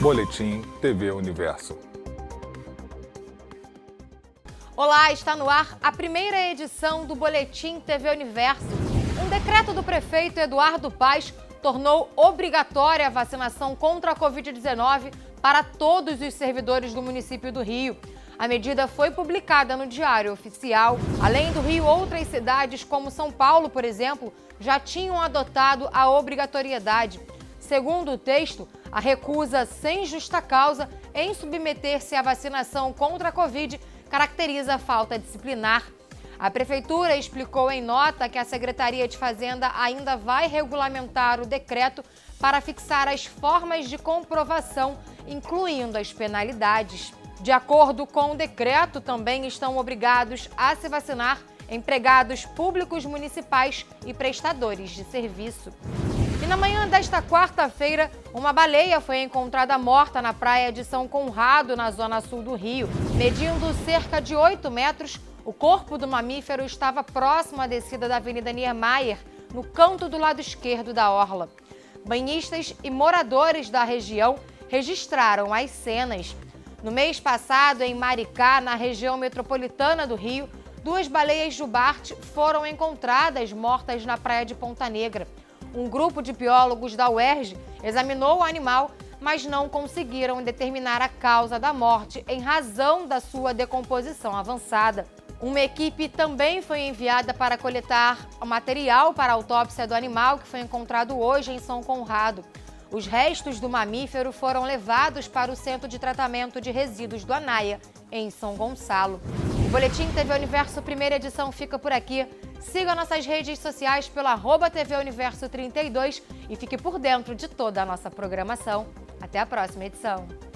Boletim TV Universo. Olá, está no ar a primeira edição do Boletim TV Universo. Um decreto do prefeito Eduardo Paes tornou obrigatória a vacinação contra a Covid-19 para todos os servidores do município do Rio. A medida foi publicada no Diário Oficial. Além do Rio, outras cidades, como São Paulo, por exemplo, já tinham adotado a obrigatoriedade. Segundo o texto, a recusa sem justa causa em submeter-se à vacinação contra a Covid caracteriza a falta disciplinar. A Prefeitura explicou em nota que a Secretaria de Fazenda ainda vai regulamentar o decreto para fixar as formas de comprovação, incluindo as penalidades. De acordo com o decreto, também estão obrigados a se vacinar empregados públicos municipais e prestadores de serviço. E na manhã desta quarta-feira, uma baleia foi encontrada morta na praia de São Conrado, na zona sul do Rio. Medindo cerca de 8 metros, o corpo do mamífero estava próximo à descida da Avenida Niemeyer, no canto do lado esquerdo da orla. Banhistas e moradores da região registraram as cenas. No mês passado, em Maricá, na região metropolitana do Rio, 2 baleias jubarte foram encontradas mortas na praia de Ponta Negra. Um grupo de biólogos da UERJ examinou o animal, mas não conseguiram determinar a causa da morte em razão da sua decomposição avançada. Uma equipe também foi enviada para coletar material para a autópsia do animal que foi encontrado hoje em São Conrado. Os restos do mamífero foram levados para o Centro de Tratamento de Resíduos do Anaia, em São Gonçalo. O Boletim TV Universo, primeira edição, fica por aqui. Siga nossas redes sociais pelo @tvuniverso32 e fique por dentro de toda a nossa programação. Até a próxima edição.